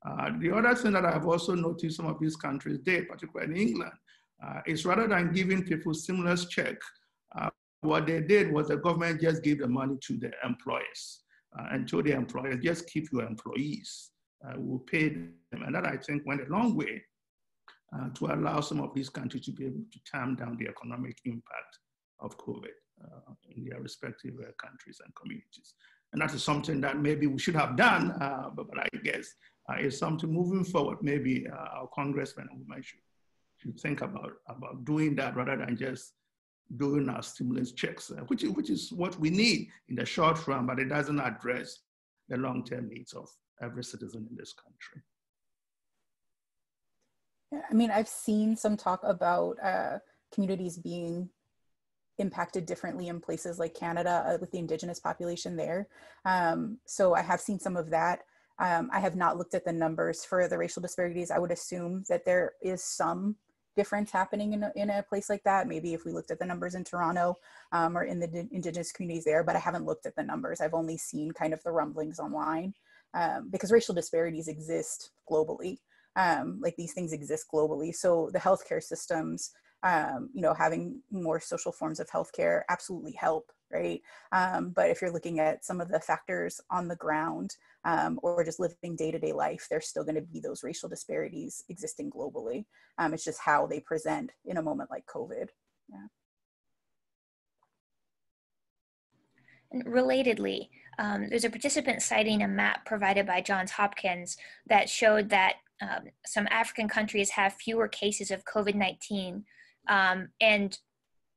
Uh, the other thing that I've also noticed some of these countries did, particularly in England, uh, is rather than giving people stimulus check, uh, what they did was the government just gave the money to the employers uh, and told the employers, just keep your employees, uh, we'll pay them. And that, I think, went a long way uh, to allow some of these countries to be able to calm down the economic impact of COVID uh, in their respective uh, countries and communities. And that is something that maybe we should have done, uh, but, but I guess uh, it's something moving forward. Maybe uh, our congressmen and women should, should think about, about doing that rather than just doing our stimulus checks, uh, which, which is what we need in the short run, but it doesn't address the long-term needs of every citizen in this country. Yeah, I mean, I've seen some talk about uh, communities being impacted differently in places like Canada uh, with the indigenous population there. Um, so I have seen some of that. Um, I have not looked at the numbers for the racial disparities. I would assume that there is some difference happening in a, in a place like that. Maybe if we looked at the numbers in Toronto um, or in the indigenous communities there, but I haven't looked at the numbers. I've only seen kind of the rumblings online um, because racial disparities exist globally. Um, like these things exist globally. So the healthcare systems, Um, you know, having more social forms of healthcare absolutely help, right? Um, but if you're looking at some of the factors on the ground um, or just living day-to-day life, there's still going to be those racial disparities existing globally. Um, it's just how they present in a moment like COVID. Yeah. And relatedly, um, there's a participant citing a map provided by Johns Hopkins that showed that um, some African countries have fewer cases of COVID nineteen. Um, and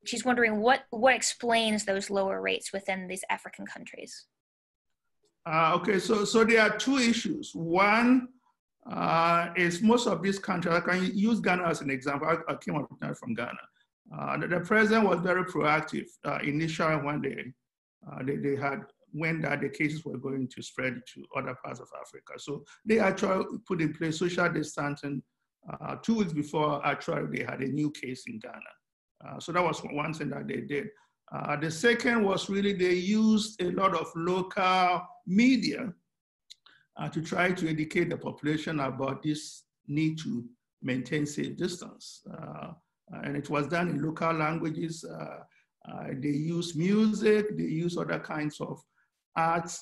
she's wondering what, what explains those lower rates within these African countries? Uh, okay, so, so there are two issues. One uh, is most of these countries, I can use Ghana as an example. I, I came up from Ghana. Uh, the, the president was very proactive uh, initially when they, uh, they, they had, when that the cases were going to spread to other parts of Africa. So they actually put in place social distancing Uh, two weeks before, actually, they had a new case in Ghana. Uh, so that was one thing that they did. Uh, the second was really they used a lot of local media uh, to try to educate the population about this need to maintain safe distance. Uh, and it was done in local languages. Uh, uh, they used music, they used other kinds of arts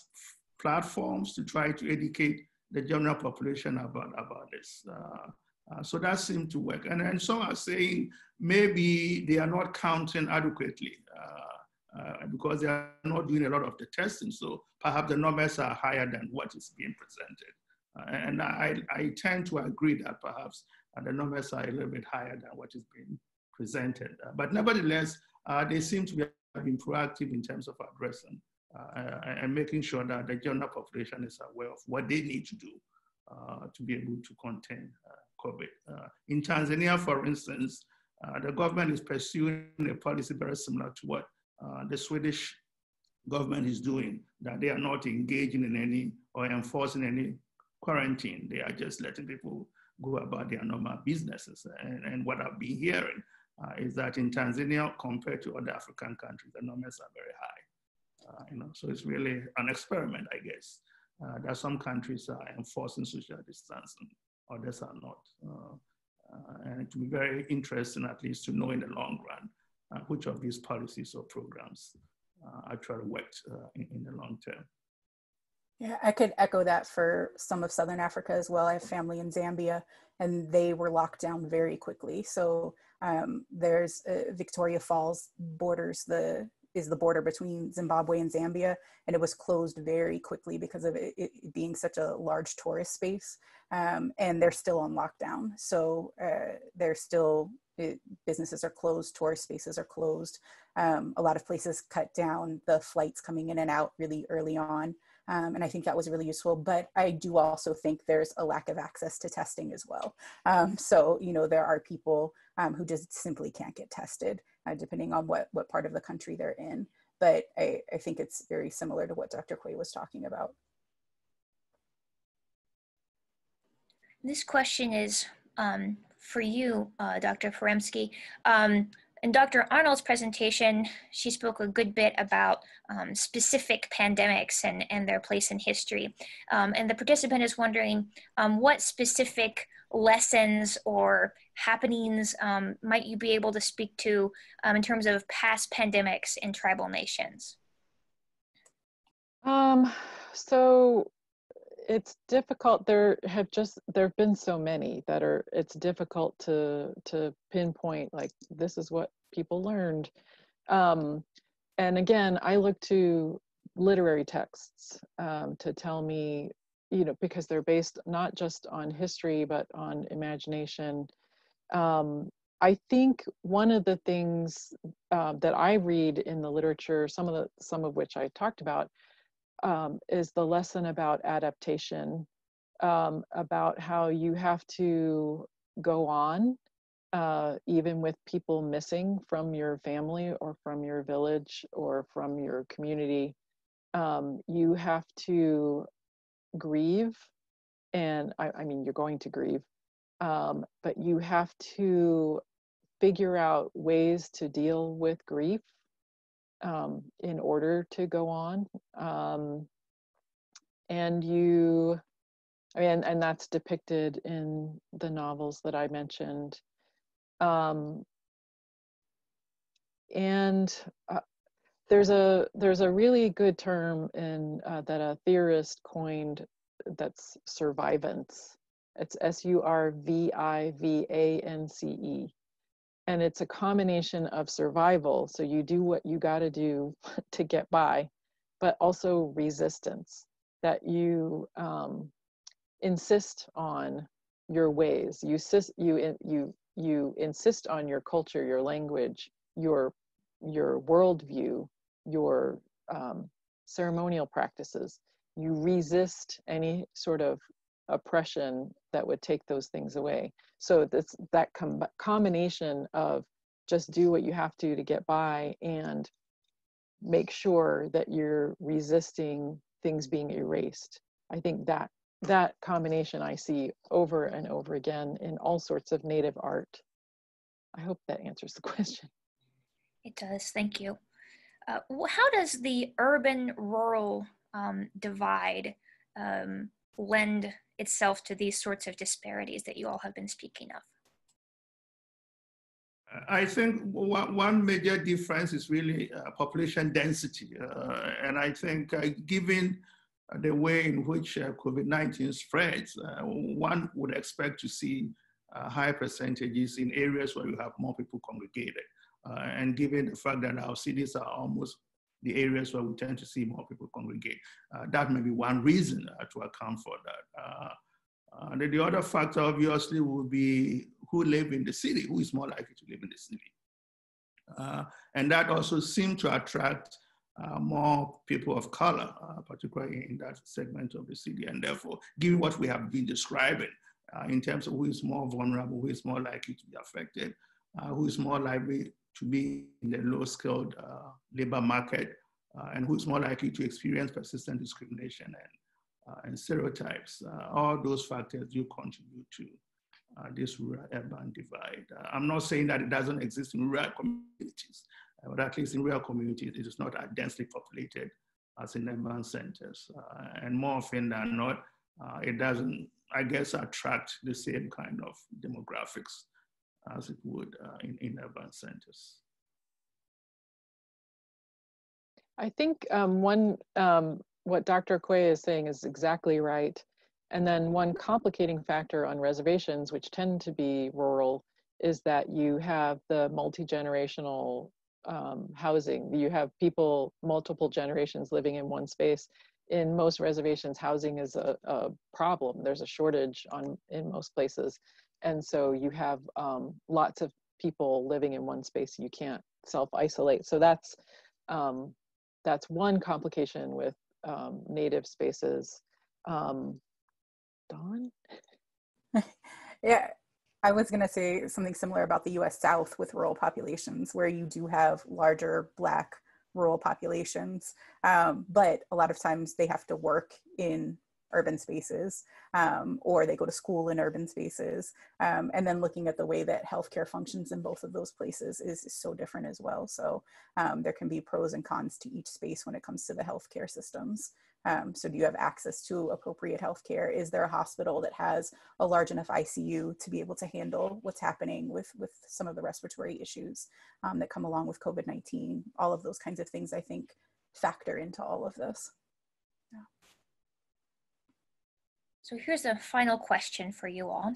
platforms to try to educate the general population about, about this. Uh, Uh, so that seemed to work. And, and some are saying maybe they are not counting adequately uh, uh, because they are not doing a lot of the testing. So perhaps the numbers are higher than what is being presented. Uh, and I, I tend to agree that perhaps uh, the numbers are a little bit higher than what is being presented. Uh, but nevertheless, uh, they seem to be being proactive in terms of addressing uh, and making sure that the general population is aware of what they need to do uh, to be able to contain uh, COVID. Uh, in Tanzania, for instance, uh, the government is pursuing a policy very similar to what uh, the Swedish government is doing, that they are not engaging in any or enforcing any quarantine. They are just letting people go about their normal businesses. And, and what I've been hearing uh, is that in Tanzania, compared to other African countries, the numbers are very high. Uh, you know, so it's really an experiment, I guess, uh, that some countries are enforcing social distancing. Others are not. Uh, uh, and it will be very interesting, at least, to know in the long run, uh, which of these policies or programs uh, actually worked uh, in, in the long term. Yeah, I could echo that for some of Southern Africa as well. I have family in Zambia, and they were locked down very quickly. So um, there's uh, Victoria Falls borders the is the border between Zimbabwe and Zambia, and it was closed very quickly because of it, it being such a large tourist space, um, and they're still on lockdown. So uh, they're still, it, businesses are closed, tourist spaces are closed. Um, a lot of places cut down the flights coming in and out really early on. Um, and I think that was really useful, but I do also think there's a lack of access to testing as well. Um, so, you know, there are people um, who just simply can't get tested, uh, depending on what, what part of the country they're in. But I, I think it's very similar to what Doctor Quaye was talking about. This question is um, for you, uh, Doctor Poremski. Um, In Doctor Arnold's presentation, she spoke a good bit about um, specific pandemics and, and their place in history. Um, and the participant is wondering um, what specific lessons or happenings um, might you be able to speak to um, in terms of past pandemics in tribal nations? Um, so it's difficult. There have just, there have been so many that are, it's difficult to, to pinpoint, like, this is what people learned. Um, and again, I look to literary texts um, to tell me, you know, because they're based not just on history, but on imagination. Um, I think one of the things uh, that I read in the literature, some of the, some of which I talked about, Um, is the lesson about adaptation, um, about how you have to go on, uh, even with people missing from your family or from your village or from your community. Um, you have to grieve, and I, I mean, you're going to grieve, um, but you have to figure out ways to deal with grief Um, in order to go on. Um, and you, I mean, and that's depicted in the novels that I mentioned. Um, and uh, there's a there's a really good term in uh, that a theorist coined, that's survivance. It's S U R V I V A N C E. And it's a combination of survival, so you do what you got to do to get by, but also resistance, that you um, insist on your ways, you, you, you, you insist on your culture, your language, your, your worldview, your um, ceremonial practices. You resist any sort of oppression that would take those things away. So that's that com combination of just do what you have to to get by and make sure that you're resisting things being erased. I think that that combination I see over and over again in all sorts of Native art. I hope that answers the question. It does, thank you. Uh, how does the urban-rural um, divide um, lend itself to these sorts of disparities that you all have been speaking of? I think one major difference is really uh, population density. Uh, and I think uh, given the way in which uh, COVID nineteen spreads, uh, one would expect to see uh, high percentages in areas where you have more people congregated. Uh, and given the fact that our cities are almost the areas where we tend to see more people congregate. Uh, that may be one reason uh, to account for that. Uh, uh, the other factor obviously would be who live in the city, who is more likely to live in the city. Uh, and that also seemed to attract uh, more people of color, uh, particularly in that segment of the city. And therefore, given what we have been describing uh, in terms of who is more vulnerable, who is more likely to be affected, uh, who is more likely to be in the low-skilled uh, labor market, uh, and who's more likely to experience persistent discrimination and, uh, and stereotypes. Uh, all those factors do contribute to uh, this rural-urban divide. Uh, I'm not saying that it doesn't exist in rural communities, uh, but at least in rural communities, it is not as densely populated as in urban centers. Uh, and more often than not, uh, it doesn't, I guess, attract the same kind of demographics as it would uh, in, in urban centers. I think um, one, um, what Doctor Quaye is saying is exactly right. And then one complicating factor on reservations, which tend to be rural, is that you have the multi-generational um, housing. You have people, multiple generations living in one space. In most reservations, housing is a, a problem. There's a shortage on in most places. And so you have um, lots of people living in one space. You can't self-isolate. So that's, um, that's one complication with um, native spaces. Um, Dawn? Yeah, I was going to say something similar about the U S South with rural populations, where you do have larger Black rural populations, um, but a lot of times they have to work in urban spaces, um, or they go to school in urban spaces. Um, and then looking at the way that healthcare functions in both of those places is, is so different as well. So um, there can be pros and cons to each space when it comes to the healthcare systems. Um, so do you have access to appropriate healthcare? Is there a hospital that has a large enough I C U to be able to handle what's happening with, with some of the respiratory issues um, that come along with COVID nineteen? All of those kinds of things, I think, factor into all of this. Yeah. So here's a final question for you all.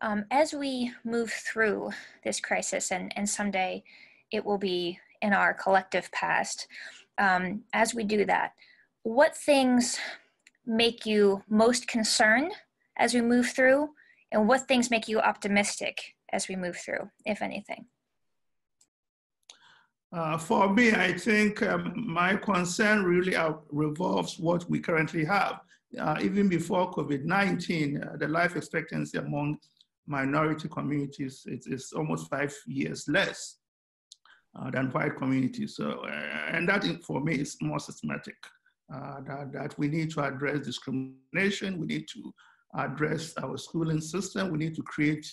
Um, as we move through this crisis, and, and someday it will be in our collective past, um, as we do that, what things make you most concerned as we move through, and what things make you optimistic as we move through, if anything? Uh, for me, I think um, my concern really revolves what we currently have. Uh, even before COVID nineteen, uh, the life expectancy among minority communities is, is almost five years less uh, than white communities. So, uh, and that for me is more systematic, uh, that, that we need to address discrimination, we need to address our schooling system, we need to create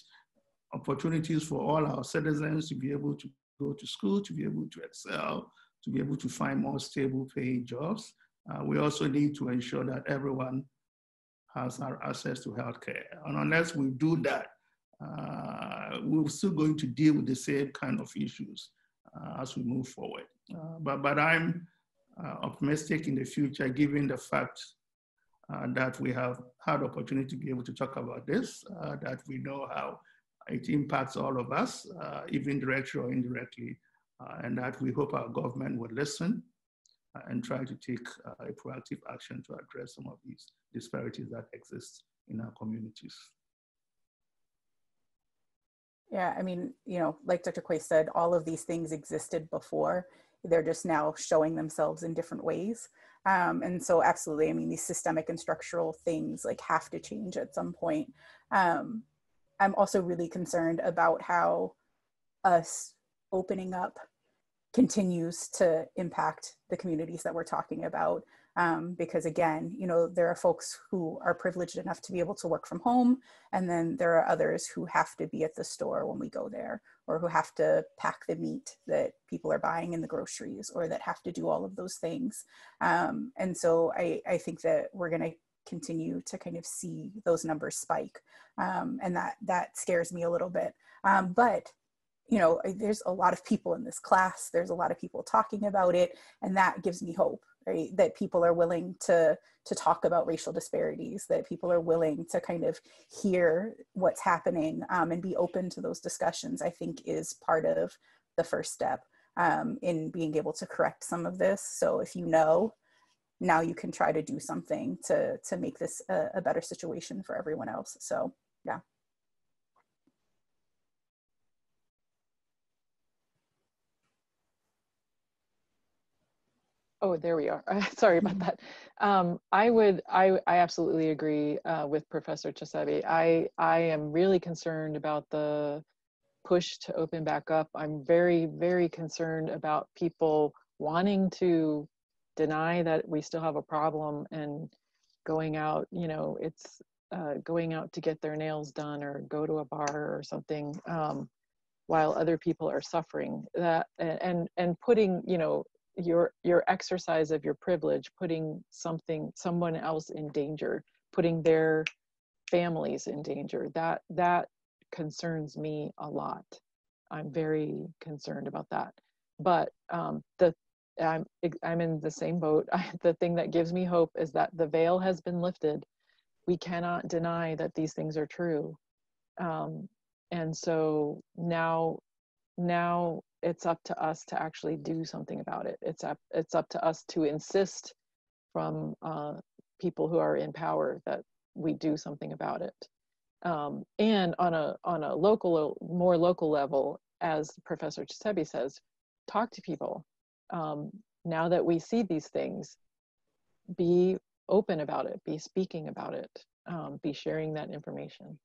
opportunities for all our citizens to be able to go to school, to be able to excel, to be able to find more stable paying jobs. Uh, we also need to ensure that everyone has our access to healthcare. And unless we do that, uh, we're still going to deal with the same kind of issues uh, as we move forward. Uh, but, but I'm uh, optimistic in the future, given the fact uh, that we have had opportunity to be able to talk about this, uh, that we know how it impacts all of us, uh, even directly or indirectly, uh, and that we hope our government will listen and try to take uh, a proactive action to address some of these disparities that exist in our communities. Yeah, I mean, you know, like Doctor Quaye said, all of these things existed before. They're just now showing themselves in different ways. Um, and so absolutely, I mean, these systemic and structural things like have to change at some point. Um, I'm also really concerned about how us opening up continues to impact the communities that we're talking about. Um, because again, you know, there are folks who are privileged enough to be able to work from home, and then there are others who have to be at the store when we go there, or who have to pack the meat that people are buying in the groceries, or that have to do all of those things. Um, and so I, I think that we're gonna continue to kind of see those numbers spike. Um, and that, that scares me a little bit. Um, but you know, there's a lot of people in this class, there's a lot of people talking about it, and that gives me hope, right? That people are willing to, to talk about racial disparities, that people are willing to kind of hear what's happening um, and be open to those discussions, I think is part of the first step um, in being able to correct some of this. So if you know, now you can try to do something to, to make this a, a better situation for everyone else. So, yeah. Oh, there we are. Sorry about that. Um, I would, I, I absolutely agree uh, with Professor Chisebe. I, I am really concerned about the push to open back up. I'm very, very concerned about people wanting to deny that we still have a problem and going out, you know, it's uh, going out to get their nails done or go to a bar or something um, while other people are suffering. That and and putting, you know, your your exercise of your privilege, putting something someone else in danger, putting their families in danger, that that concerns me a lot. I'm very concerned about that. But um, the I'm I'm in the same boat. I, the thing that gives me hope is that the veil has been lifted. We cannot deny that these things are true, um, and so now now. It's up to us to actually do something about it. It's up, it's up to us to insist from uh, people who are in power that we do something about it. Um, and on a, on a local, more local level, as Professor Chisebe says, talk to people. Um, now that we see these things, be open about it, be speaking about it, um, be sharing that information.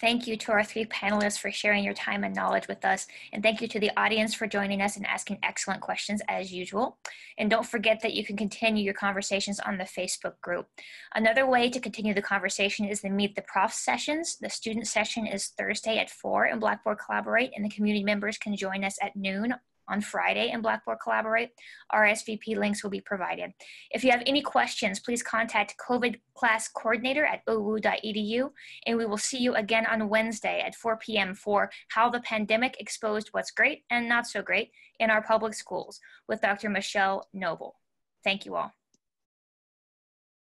Thank you to our three panelists for sharing your time and knowledge with us. And thank you to the audience for joining us and asking excellent questions as usual. And don't forget that you can continue your conversations on the Facebook group. Another way to continue the conversation is the Meet the Prof sessions. The student session is Thursday at four in Blackboard Collaborate, and the community members can join us at noon on Friday in Blackboard Collaborate. R S V P links will be provided. If you have any questions, please contact COVID Class Coordinator at O W U dot E D U, and we will see you again on Wednesday at four P M for How the Pandemic Exposed What's Great and Not So Great in Our Public Schools with Doctor Michelle Noble. Thank you all.